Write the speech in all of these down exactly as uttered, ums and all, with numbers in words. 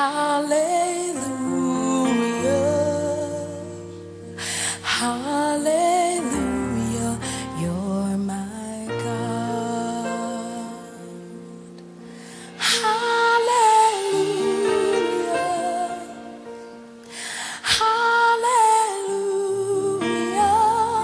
Hallelujah, hallelujah, you're my God. Hallelujah, hallelujah, hallelujah.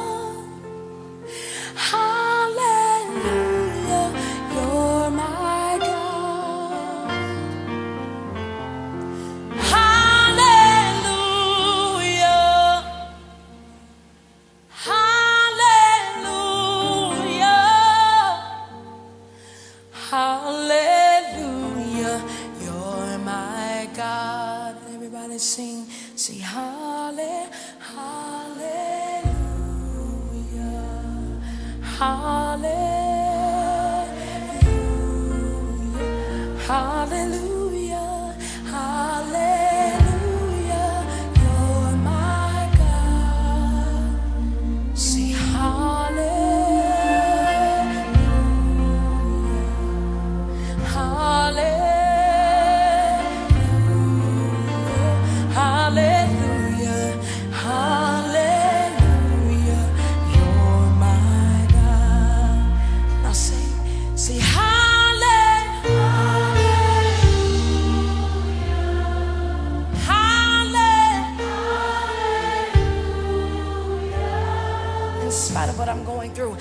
Hallelujah, you're my God. Everybody sing, say hallelujah, hallelujah, hallelujah, hallelujah. In spite of what I'm going through.